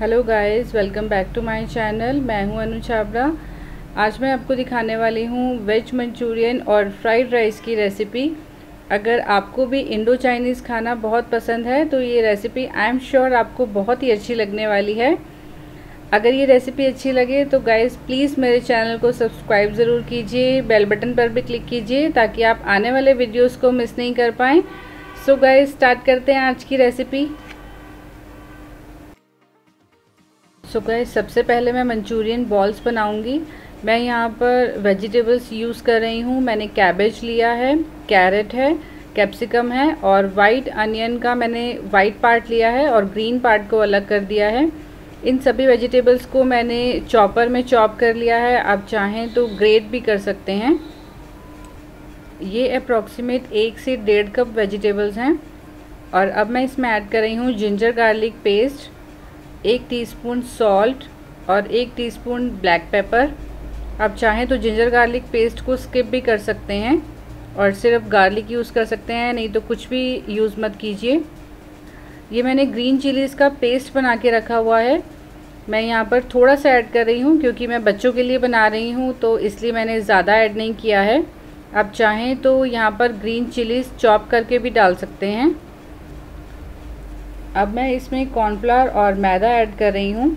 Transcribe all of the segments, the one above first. Hello guys, welcome back to my channel. मैं हूं अनु छाबड़ा। आज मैं आपको दिखाने वाली हूं वेज मंचूरियन और फ्राइड राइस की रेसिपी। अगर आपको भी इंडो चाइनीज़ खाना बहुत पसंद है तो ये रेसिपी आई एम श्योर आपको बहुत ही अच्छी लगने वाली है। अगर ये रेसिपी अच्छी लगे तो गाइस प्लीज़ मेरे चैनल को सब्सक्राइब ज़रूर कीजिए, बेल बटन पर भी क्लिक कीजिए ताकि आप आने वाले वीडियोज़ को मिस नहीं कर पाएँ। सो गाइस स्टार्ट करते हैं आज की रेसिपी। सो गाइस सबसे पहले मैं मंचूरियन बॉल्स बनाऊंगी। मैं यहाँ पर वेजिटेबल्स यूज़ कर रही हूँ। मैंने कैबेज लिया है, कैरेट है, कैप्सिकम है और वाइट अनियन का मैंने वाइट पार्ट लिया है और ग्रीन पार्ट को अलग कर दिया है। इन सभी वेजिटेबल्स को मैंने चॉपर में चॉप कर लिया है। आप चाहें तो ग्रेट भी कर सकते हैं। ये अप्रॉक्सीमेट 1 से 1.5 कप वेजिटेबल्स हैं। और अब मैं इसमें ऐड कर रही हूँ ginger garlic paste, 1 teaspoon salt और 1 टीस्पून ब्लैक पेपर। आप चाहें तो जिंजर गार्लिक पेस्ट को स्किप भी कर सकते हैं और सिर्फ गार्लिक यूज़ कर सकते हैं, नहीं तो कुछ भी यूज़ मत कीजिए। ये मैंने ग्रीन चिलीज़ का पेस्ट बना के रखा हुआ है। मैं यहाँ पर थोड़ा सा ऐड कर रही हूँ क्योंकि मैं बच्चों के लिए बना रही हूँ तो इसलिए मैंने ज़्यादा ऐड नहीं किया है। आप चाहें तो यहाँ पर ग्रीन चिलीज़ चॉप करके भी डाल सकते हैं। अब मैं इसमें कॉर्नफ्लावर और मैदा ऐड कर रही हूँ।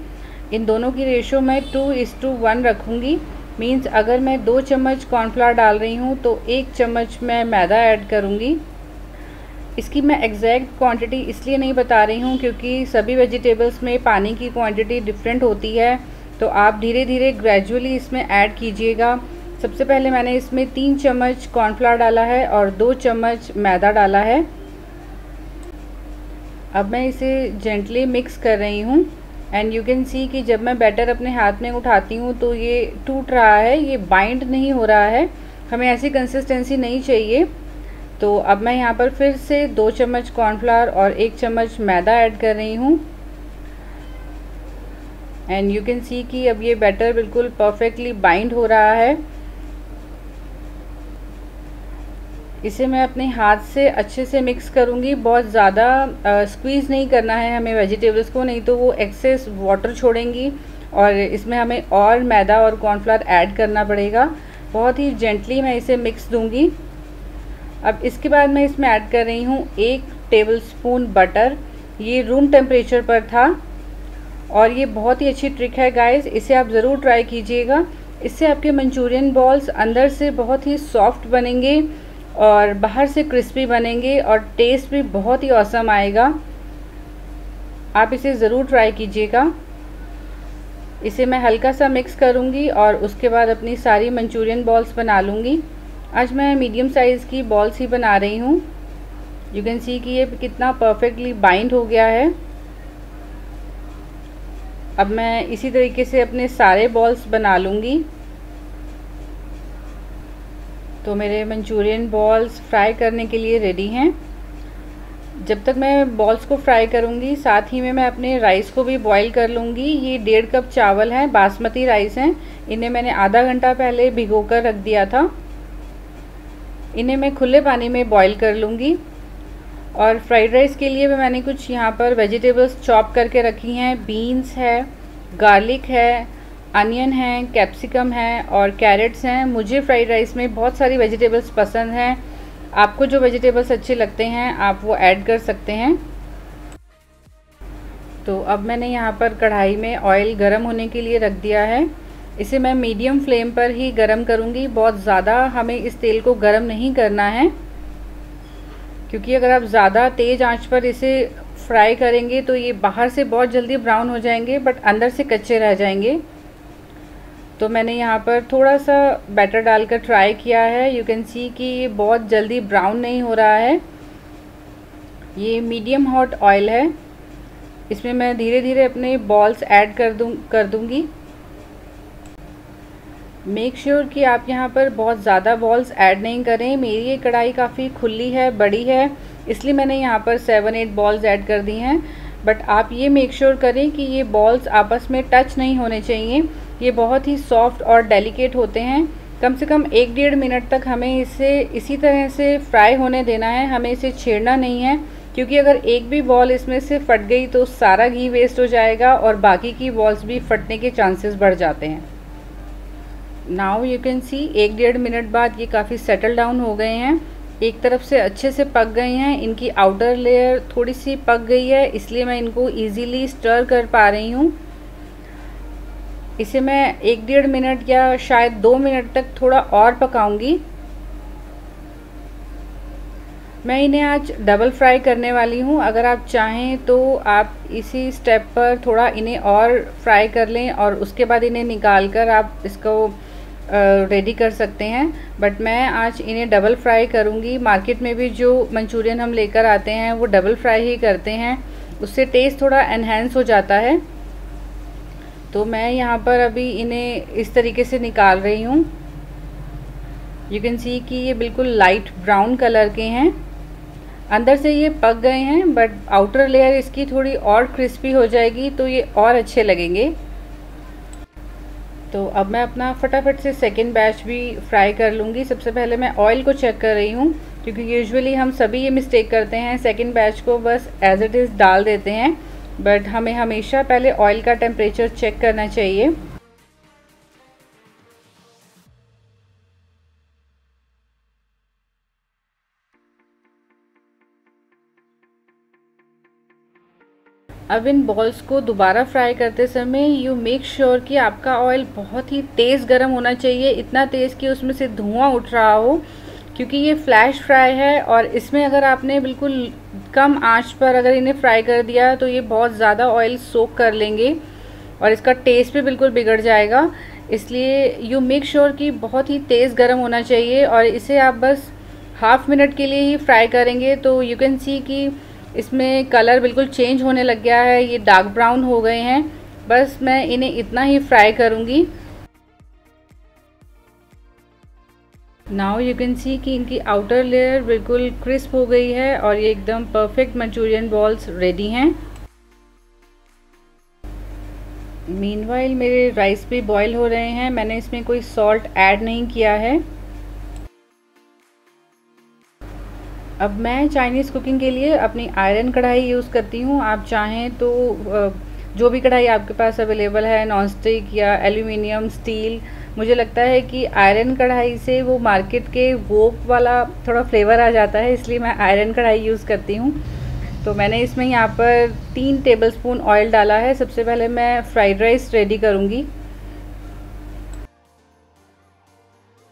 इन दोनों की रेशो मैं 2:1 रखूँगी। मीन्स अगर मैं 2 चम्मच कॉर्नफ्लावर डाल रही हूँ तो 1 चम्मच मैं मैदा ऐड करूँगी। इसकी मैं एग्जैक्ट क्वांटिटी इसलिए नहीं बता रही हूँ क्योंकि सभी वेजिटेबल्स में पानी की क्वांटिटी डिफरेंट होती है, तो आप धीरे धीरे ग्रेजुअली इसमें ऐड कीजिएगा। सबसे पहले मैंने इसमें 3 चम्मच कॉर्नफ्लावर डाला है और 2 चम्मच मैदा डाला है। अब मैं इसे जेंटली मिक्स कर रही हूँ। एंड यू कैन सी कि जब मैं बैटर अपने हाथ में उठाती हूँ तो ये टूट रहा है, ये बाइंड नहीं हो रहा है। हमें ऐसी कंसिस्टेंसी नहीं चाहिए। तो अब मैं यहाँ पर फिर से 2 चम्मच कॉर्नफ्लावर और 1 चम्मच मैदा ऐड कर रही हूँ। एंड यू कैन सी कि अब ये बैटर बिल्कुल परफेक्टली बाइंड हो रहा है। इसे मैं अपने हाथ से अच्छे से मिक्स करूँगी। बहुत ज़्यादा स्क्वीज़ नहीं करना है हमें वेजिटेबल्स को, नहीं तो वो एक्सेस वाटर छोड़ेंगी और इसमें हमें और मैदा और कॉर्नफ्लावर ऐड करना पड़ेगा। बहुत ही जेंटली मैं इसे मिक्स दूँगी। अब इसके बाद मैं इसमें ऐड कर रही हूँ 1 टेबलस्पून बटर। ये रूम टेम्परेचर पर था और ये बहुत ही अच्छी ट्रिक है गाइज़, इसे आप ज़रूर ट्राई कीजिएगा। इससे आपके मंचूरियन बॉल्स अंदर से बहुत ही सॉफ्ट बनेंगे और बाहर से क्रिस्पी बनेंगे और टेस्ट भी बहुत ही औसम आएगा। आप इसे ज़रूर ट्राई कीजिएगा। इसे मैं हल्का सा मिक्स करूँगी और उसके बाद अपनी सारी मंचूरियन बॉल्स बना लूँगी। आज मैं मीडियम साइज़ की बॉल्स ही बना रही हूँ। यू कैन सी कि ये कितना परफेक्टली बाइंड हो गया है। अब मैं इसी तरीके से अपने सारे बॉल्स बना लूँगी। तो मेरे मंचूरियन बॉल्स फ्राई करने के लिए रेडी हैं। जब तक मैं बॉल्स को फ्राई करूँगी साथ ही में मैं अपने राइस को भी बॉईल कर लूँगी। ये 1.5 कप चावल हैं, बासमती राइस हैं। इन्हें मैंने आधा घंटा पहले भिगो कर रख दिया था। इन्हें मैं खुले पानी में बॉईल कर लूँगी। और फ्राइड राइस के लिए भी मैंने कुछ यहाँ पर वेजिटेबल्स चॉप करके रखी हैं। बीन्स है, गार्लिक है, अनियन है, कैप्सिकम है और कैरेट्स हैं। मुझे फ्राइड राइस में बहुत सारी वेजिटेबल्स पसंद हैं। आपको जो वेजिटेबल्स अच्छे लगते हैं आप वो ऐड कर सकते हैं। तो अब मैंने यहाँ पर कढ़ाई में ऑयल गरम होने के लिए रख दिया है। इसे मैं मीडियम फ्लेम पर ही गरम करूँगी। बहुत ज़्यादा हमें इस तेल को गरम नहीं करना है क्योंकि अगर आप ज़्यादा तेज़ आँच पर इसे फ्राई करेंगे तो ये बाहर से बहुत जल्दी ब्राउन हो जाएंगे बट अंदर से कच्चे रह जाएंगे। तो मैंने यहाँ पर थोड़ा सा बैटर डालकर ट्राई किया है। यू कैन सी कि ये बहुत जल्दी ब्राउन नहीं हो रहा है। ये मीडियम हॉट ऑयल है। इसमें मैं धीरे धीरे अपने बॉल्स ऐड कर दूँगी। मेक श्योर कि आप यहाँ पर बहुत ज़्यादा बॉल्स ऐड नहीं करें। मेरी ये कढ़ाई काफ़ी खुली है, बड़ी है, इसलिए मैंने यहाँ पर 7-8 बॉल्स ऐड कर दी हैं। बट आप ये मेक श्योर करें कि ये बॉल्स आपस में टच नहीं होने चाहिए। ये बहुत ही सॉफ्ट और डेलिकेट होते हैं। कम से कम 1-1.5 मिनट तक हमें इसे इसी तरह से फ्राई होने देना है, हमें इसे छेड़ना नहीं है। क्योंकि अगर एक भी बॉल इसमें से फट गई तो सारा घी वेस्ट हो जाएगा और बाकी की बॉल्स भी फटने के चांसेस बढ़ जाते हैं। Now you can see 1-1.5 minute बाद ये काफ़ी सेटल डाउन हो गए हैं, एक तरफ से अच्छे से पक गए हैं। इनकी आउटर लेयर थोड़ी सी पक गई है इसलिए मैं इनको ईजीली स्टर कर पा रही हूँ। इसे मैं 1-1.5 मिनट या शायद 2 मिनट तक थोड़ा और पकाऊंगी। मैं इन्हें आज डबल फ्राई करने वाली हूँ। अगर आप चाहें तो आप इसी स्टेप पर थोड़ा इन्हें और फ्राई कर लें और उसके बाद इन्हें निकाल कर आप इसको रेडी कर सकते हैं, बट मैं आज इन्हें डबल फ्राई करूँगी। मार्केट में भी जो मंचूरियन हम लेकर आते हैं वो डबल फ्राई ही करते हैं, उससे टेस्ट थोड़ा एनहेंस हो जाता है। तो मैं यहाँ पर अभी इन्हें इस तरीके से निकाल रही हूँ। यू कैन सी कि ये बिल्कुल लाइट ब्राउन कलर के हैं, अंदर से ये पक गए हैं बट आउटर लेयर इसकी थोड़ी और क्रिस्पी हो जाएगी तो ये और अच्छे लगेंगे। तो अब मैं अपना फटाफट से सेकंड बैच भी फ्राई कर लूँगी। सबसे पहले मैं ऑयल को चेक कर रही हूँ क्योंकि यूजुअली हम सभी ये मिस्टेक करते हैं, सेकंड बैच को बस एज इट इज़ डाल देते हैं, बट हमें हमेशा पहले ऑयल का टेम्परेचर चेक करना चाहिए। अब इन बॉल्स को दोबारा फ्राई करते समय यू मेक श्योर कि आपका ऑयल बहुत ही तेज़ गर्म होना चाहिए, इतना तेज़ कि उसमें से धुआं उठ रहा हो, क्योंकि ये फ्लैश फ्राई है और इसमें अगर आपने बिल्कुल कम आंच पर अगर इन्हें फ्राई कर दिया तो ये बहुत ज़्यादा ऑयल सोक कर लेंगे और इसका टेस्ट भी बिल्कुल बिगड़ जाएगा। इसलिए यू मेक श्योर कि बहुत ही तेज़ गर्म होना चाहिए और इसे आप बस हाफ मिनट के लिए ही फ्राई करेंगे। तो यू कैन सी कि इसमें कलर बिल्कुल चेंज होने लग गया है, ये डार्क ब्राउन हो गए हैं। बस मैं इन्हें इतना ही फ्राई करूँगी। नाउ यू कैन सी कि इनकी आउटर लेयर बिल्कुल क्रिस्प हो गई है और ये एकदम परफेक्ट मंचूरियन बॉल्स रेडी हैं। मीनवाइल मेरे राइस भी बॉयल हो रहे हैं, मैंने इसमें कोई सॉल्ट ऐड नहीं किया है। अब मैं चाइनीज़ कुकिंग के लिए अपनी आयरन कढ़ाई यूज़ करती हूँ। आप चाहें तो जो भी कढ़ाई आपके पास अवेलेबल है, नॉनस्टिक या एल्यूमिनियम, स्टील, मुझे लगता है कि आयरन कढ़ाई से वो मार्केट के वोक वाला थोड़ा फ्लेवर आ जाता है, इसलिए मैं आयरन कढ़ाई यूज़ करती हूँ। तो मैंने इसमें यहाँ पर 3 टेबलस्पून ऑयल डाला है। सबसे पहले मैं फ्राइड राइस रेडी करूँगी।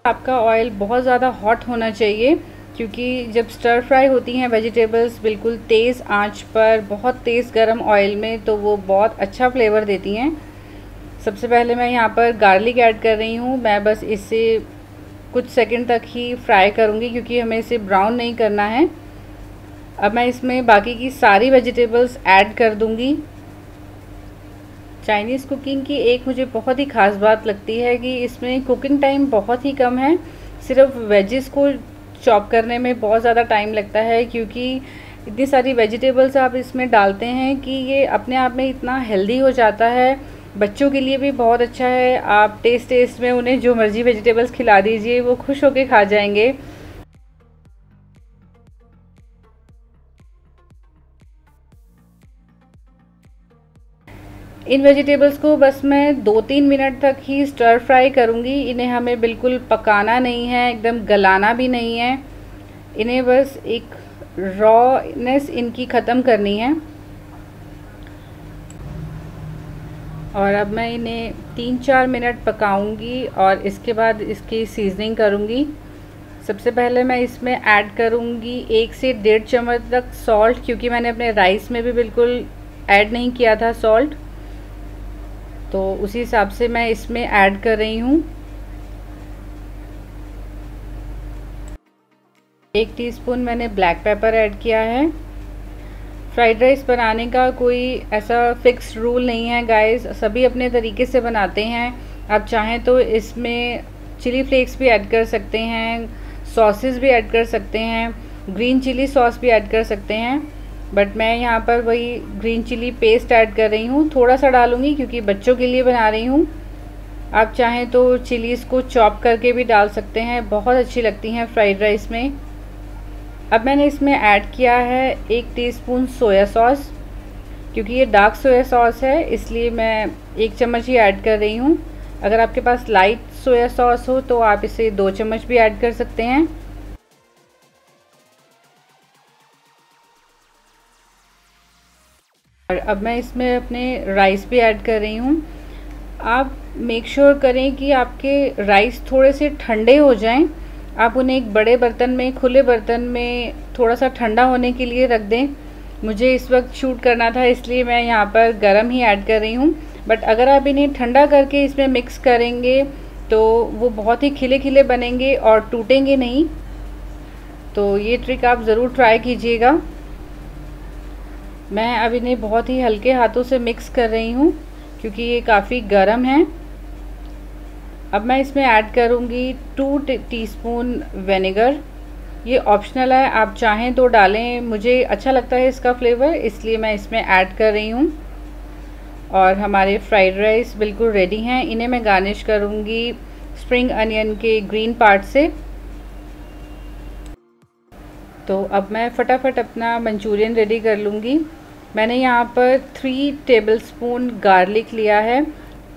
आपका ऑयल बहुत ज़्यादा हॉट होना चाहिए क्योंकि जब स्टर फ्राई होती हैं वेजिटेबल्स बिल्कुल तेज़ आंच पर बहुत तेज़ गरम ऑयल में, तो वो बहुत अच्छा फ्लेवर देती हैं। सबसे पहले मैं यहाँ पर गार्लिक ऐड कर रही हूँ। मैं बस इसे कुछ सेकंड तक ही फ्राई करूँगी क्योंकि हमें इसे ब्राउन नहीं करना है। अब मैं इसमें बाकी की सारी वेजिटेबल्स ऐड कर दूँगी। चाइनीज़ कुकिंग की एक मुझे बहुत ही ख़ास बात लगती है कि इसमें कुकिंग टाइम बहुत ही कम है, सिर्फ वेजेस को चॉप करने में बहुत ज़्यादा टाइम लगता है क्योंकि इतनी सारी वेजिटेबल्स आप इसमें डालते हैं कि ये अपने आप में इतना हेल्दी हो जाता है। बच्चों के लिए भी बहुत अच्छा है, आप टेस्ट में उन्हें जो मर्जी वेजिटेबल्स खिला दीजिए वो खुश होकर खा जाएंगे। इन वेजिटेबल्स को बस मैं 2-3 मिनट तक ही स्टर फ्राई करूँगी। इन्हें हमें बिल्कुल पकाना नहीं है, एकदम गलाना भी नहीं है, इन्हें बस एक रॉनेस इनकी ख़त्म करनी है। और अब मैं इन्हें 3-4 मिनट पकाऊँगी और इसके बाद इसकी सीजनिंग करूँगी। सबसे पहले मैं इसमें ऐड करूँगी 1 से 1.5 चम्मच तक सॉल्ट, क्योंकि मैंने अपने राइस में भी बिल्कुल ऐड नहीं किया था सॉल्ट, तो उसी हिसाब से मैं इसमें ऐड कर रही हूँ। 1 टीस्पून मैंने ब्लैक पेपर ऐड किया है। फ्राइड राइस बनाने का कोई ऐसा फिक्स रूल नहीं है गाइस, सभी अपने तरीके से बनाते हैं। आप चाहें तो इसमें चिली फ्लेक्स भी ऐड कर सकते हैं, सॉसेस भी ऐड कर सकते हैं, ग्रीन चिली सॉस भी ऐड कर सकते हैं, बट मैं यहाँ पर वही ग्रीन चिली पेस्ट ऐड कर रही हूँ। थोड़ा सा डालूँगी क्योंकि बच्चों के लिए बना रही हूँ। आप चाहें तो चिलीज़ को चॉप करके भी डाल सकते हैं, बहुत अच्छी लगती हैं फ्राइड राइस में। अब मैंने इसमें ऐड किया है 1 टीस्पून सोया सॉस, क्योंकि ये डार्क सोया सॉस है इसलिए मैं 1 चम्मच ही ऐड कर रही हूँ। अगर आपके पास लाइट सोया सॉस हो तो आप इसे 2 चम्मच भी ऐड कर सकते हैं। और अब मैं इसमें अपने राइस भी ऐड कर रही हूँ। आप मेक श्योर करें कि आपके राइस थोड़े से ठंडे हो जाएं। आप उन्हें एक बड़े बर्तन में, खुले बर्तन में थोड़ा सा ठंडा होने के लिए रख दें। मुझे इस वक्त शूट करना था इसलिए मैं यहाँ पर गर्म ही ऐड कर रही हूँ, बट अगर आप इन्हें ठंडा करके इसमें मिक्स करेंगे तो वो बहुत ही खिले खिले बनेंगे और टूटेंगे नहीं। तो ये ट्रिक आप ज़रूर ट्राई कीजिएगा। मैं अब इन्हें बहुत ही हल्के हाथों से मिक्स कर रही हूँ क्योंकि ये काफ़ी गर्म है। अब मैं इसमें ऐड करूँगी 2 टीस्पून विनेगर। ये ऑप्शनल है, आप चाहें तो डालें। मुझे अच्छा लगता है इसका फ्लेवर इसलिए मैं इसमें ऐड कर रही हूँ। और हमारे फ्राइड राइस बिल्कुल रेडी हैं। इन्हें मैं गार्निश करूँगी स्प्रिंग अनियन के ग्रीन पार्ट से। तो अब मैं फटाफट अपना मंचूरियन रेडी कर लूँगी। मैंने यहाँ पर 3 टेबलस्पून गार्लिक लिया है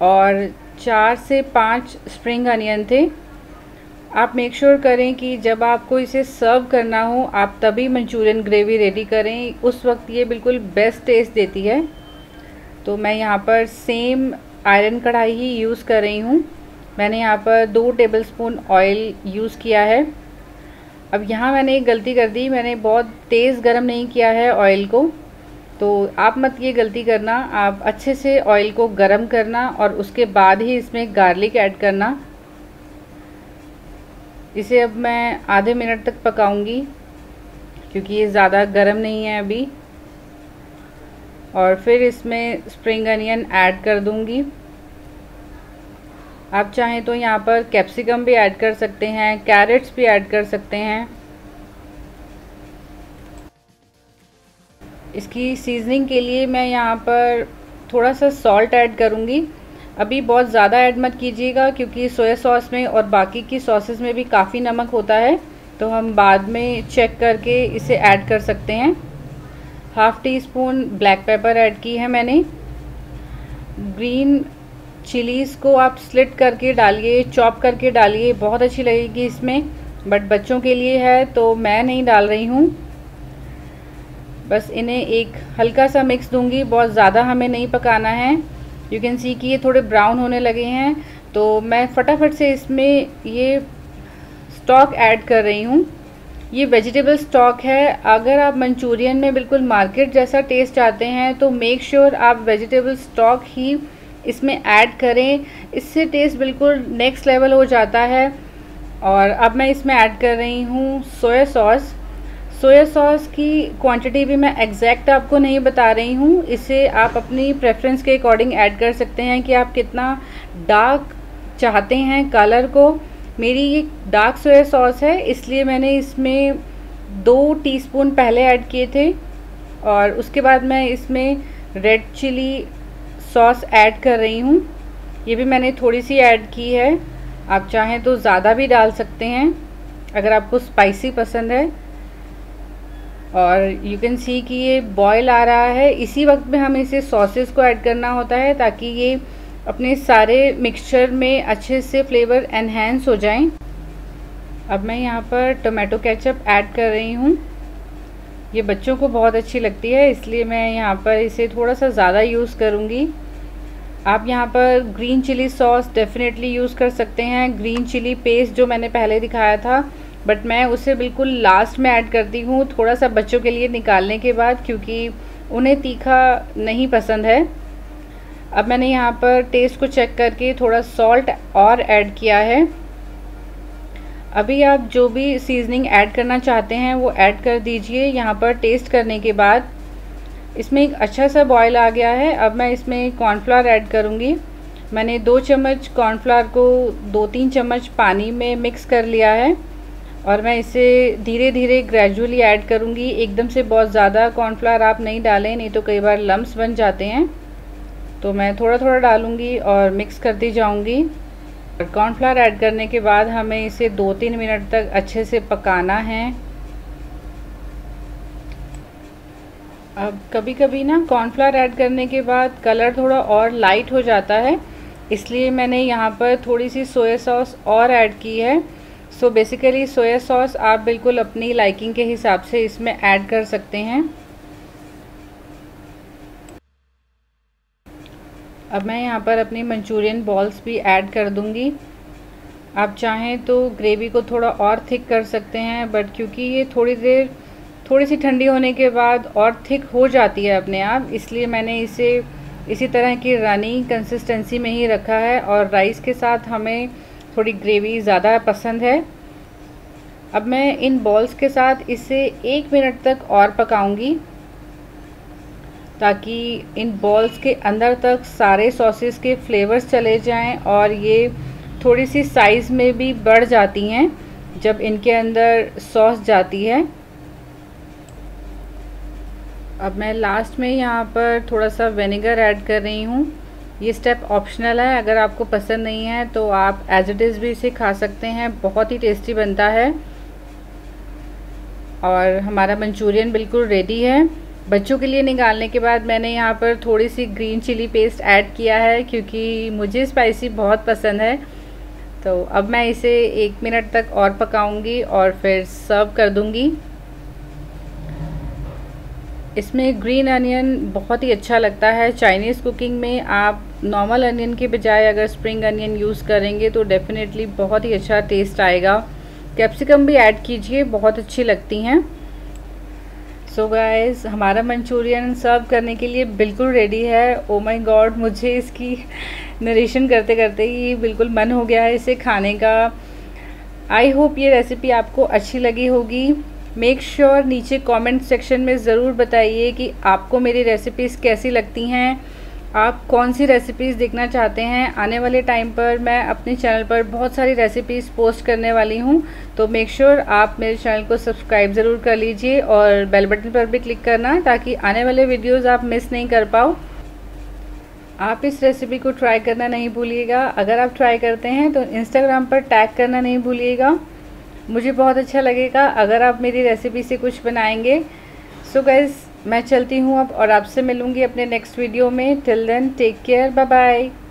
और 4 से 5 स्प्रिंग अनियन थे। आप मेक श्योर करें कि जब आपको इसे सर्व करना हो आप तभी मंचूरियन ग्रेवी रेडी करें, उस वक्त ये बिल्कुल बेस्ट टेस्ट देती है। तो मैं यहाँ पर सेम आयरन कढ़ाई ही यूज़ कर रही हूँ। मैंने यहाँ पर 2 टेबलस्पून ऑयल यूज़ किया है। अब यहाँ मैंने एक गलती कर दी, मैंने बहुत तेज़ गर्म नहीं किया है ऑयल को, तो आप मत ये गलती करना। आप अच्छे से ऑयल को गर्म करना और उसके बाद ही इसमें गार्लिक ऐड करना। इसे अब मैं आधे मिनट तक पकाऊंगी क्योंकि ये ज़्यादा गर्म नहीं है अभी। और फिर इसमें स्प्रिंग अनियन ऐड कर दूंगी। आप चाहें तो यहाँ पर कैप्सिकम भी ऐड कर सकते हैं, कैरेट्स भी ऐड कर सकते हैं। इसकी सीजनिंग के लिए मैं यहाँ पर थोड़ा सा सॉल्ट ऐड करूँगी। अभी बहुत ज़्यादा ऐड मत कीजिएगा क्योंकि सोया सॉस में और बाकी की सॉसेस में भी काफ़ी नमक होता है, तो हम बाद में चेक करके इसे ऐड कर सकते हैं। 1/2 टीस्पून ब्लैक पेपर ऐड की है मैंने। ग्रीन चिलीज़ को आप स्लिट करके डालिए, चॉप करके डालिए, बहुत अच्छी लगेगी इसमें, बट बच्चों के लिए है तो मैं नहीं डाल रही हूँ। बस इन्हें एक हल्का सा मिक्स दूंगी, बहुत ज़्यादा हमें नहीं पकाना है। यू कैन सी कि ये थोड़े ब्राउन होने लगे हैं, तो मैं फटाफट से इसमें ये स्टॉक ऐड कर रही हूँ। ये वेजिटेबल स्टॉक है। अगर आप मंचूरियन में बिल्कुल मार्केट जैसा टेस्ट चाहते हैं तो मेक श्योर आप वेजिटेबल स्टॉक ही इसमें ऐड करें, इससे टेस्ट बिल्कुल नेक्स्ट लेवल हो जाता है। और अब मैं इसमें ऐड कर रही हूँ सोया सॉस। सोया सॉस की क्वांटिटी भी मैं एग्जैक्ट आपको नहीं बता रही हूँ, इसे आप अपनी प्रेफरेंस के अकॉर्डिंग ऐड कर सकते हैं कि आप कितना डार्क चाहते हैं कलर को। मेरी ये डार्क सोया सॉस है इसलिए मैंने इसमें 2 टीस्पून पहले ऐड किए थे। और उसके बाद मैं इसमें रेड चिली सॉस ऐड कर रही हूँ। ये भी मैंने थोड़ी सी ऐड की है, आप चाहें तो ज़्यादा भी डाल सकते हैं अगर आपको स्पाइसी पसंद है। और यू कैन सी कि ये बॉयल आ रहा है, इसी वक्त में हमें इसे सॉसेस को ऐड करना होता है ताकि ये अपने सारे मिक्सचर में अच्छे से फ्लेवर एनहेंस हो जाएं। अब मैं यहाँ पर टोमेटो केचप ऐड कर रही हूँ। ये बच्चों को बहुत अच्छी लगती है इसलिए मैं यहाँ पर इसे थोड़ा सा ज़्यादा यूज़ करूँगी। आप यहाँ पर green chilli sauce definitely use कर सकते हैं, ग्रीन चिली पेस्ट जो मैंने पहले दिखाया था, बट मैं उसे बिल्कुल लास्ट में ऐड करती हूँ, थोड़ा सा बच्चों के लिए निकालने के बाद, क्योंकि उन्हें तीखा नहीं पसंद है। अब मैंने यहाँ पर टेस्ट को चेक करके थोड़ा सॉल्ट और ऐड किया है। अभी आप जो भी सीजनिंग ऐड करना चाहते हैं वो ऐड कर दीजिए। यहाँ पर टेस्ट करने के बाद इसमें एक अच्छा सा बॉयल आ गया है। अब मैं इसमें कॉर्नफ्लावर ऐड करूँगी। मैंने 2 चम्मच कॉर्नफ्लावर को 2-3 चम्मच पानी में मिक्स कर लिया है और मैं इसे धीरे धीरे ग्रेजुअली ऐड करूँगी। एकदम से बहुत ज़्यादा कॉर्नफ्लावर आप नहीं डालें, नहीं तो कई बार लम्स बन जाते हैं। तो मैं थोड़ा थोड़ा डालूँगी और मिक्स करती जाऊँगी। और कॉर्नफ्लावर ऐड करने के बाद हमें इसे 2-3 मिनट तक अच्छे से पकाना है। अब कभी कभी ना कॉर्नफ्लावर ऐड करने के बाद कलर थोड़ा और लाइट हो जाता है, इसलिए मैंने यहाँ पर थोड़ी सी सोया सॉस और ऐड की है। सो बेसिकली सोया सॉस आप बिल्कुल अपनी लाइकिंग के हिसाब से इसमें ऐड कर सकते हैं। अब मैं यहाँ पर अपनी मंचूरियन बॉल्स भी ऐड कर दूँगी। आप चाहें तो ग्रेवी को थोड़ा और थिक कर सकते हैं, बट क्योंकि ये थोड़ी सी ठंडी होने के बाद और थिक हो जाती है अपने आप, इसलिए मैंने इसे इसी तरह की रानी कंसिस्टेंसी में ही रखा है। और राइस के साथ हमें थोड़ी ग्रेवी ज़्यादा पसंद है। अब मैं इन बॉल्स के साथ इसे 1 मिनट तक और पकाऊंगी, ताकि इन बॉल्स के अंदर तक सारे सॉसेस के फ्लेवर्स चले जाएं और ये थोड़ी सी साइज़ में भी बढ़ जाती हैं जब इनके अंदर सॉस जाती है। अब मैं लास्ट में यहाँ पर थोड़ा सा विनेगर ऐड कर रही हूँ। ये स्टेप ऑप्शनल है, अगर आपको पसंद नहीं है तो आप एज इट इज़ भी इसे खा सकते हैं, बहुत ही टेस्टी बनता है। और हमारा मंचूरियन बिल्कुल रेडी है। बच्चों के लिए निकालने के बाद मैंने यहाँ पर थोड़ी सी ग्रीन चिली पेस्ट ऐड किया है, क्योंकि मुझे स्पाइसी बहुत पसंद है। तो अब मैं इसे 1 मिनट तक और पकाऊँगी और फिर सर्व कर दूँगी। इसमें ग्रीन अनियन बहुत ही अच्छा लगता है। चाइनीज़ कुकिंग में आप नॉर्मल अनियन के बजाय अगर स्प्रिंग अनियन यूज़ करेंगे तो डेफ़िनेटली बहुत ही अच्छा टेस्ट आएगा। कैप्सिकम भी ऐड कीजिए, बहुत अच्छी लगती हैं। सो गाइज़, हमारा मंचूरियन सर्व करने के लिए बिल्कुल रेडी है। ओ माय गॉड, मुझे इसकी नरेशन करते करते ही बिल्कुल मन हो गया है इसे खाने का। आई होप ये रेसिपी आपको अच्छी लगी होगी। मेक श्योर नीचे कमेंट सेक्शन में ज़रूर बताइए कि आपको मेरी रेसिपीज़ कैसी लगती हैं, आप कौन सी रेसिपीज़ देखना चाहते हैं। आने वाले टाइम पर मैं अपने चैनल पर बहुत सारी रेसिपीज़ पोस्ट करने वाली हूं, तो मेक श्योर आप मेरे चैनल को सब्सक्राइब ज़रूर कर लीजिए और बेल बटन पर भी क्लिक करना, ताकि आने वाले वीडियोज़ आप मिस नहीं कर पाओ। आप इस रेसिपी को ट्राई करना नहीं भूलिएगा। अगर आप ट्राई करते हैं तो इंस्टाग्राम पर टैग करना नहीं भूलिएगा, मुझे बहुत अच्छा लगेगा अगर आप मेरी रेसिपी से कुछ बनाएंगे। सो गाइज़, मैं चलती हूँ अब और आपसे मिलूँगी अपने नेक्स्ट वीडियो में। Till then, take care, bye bye.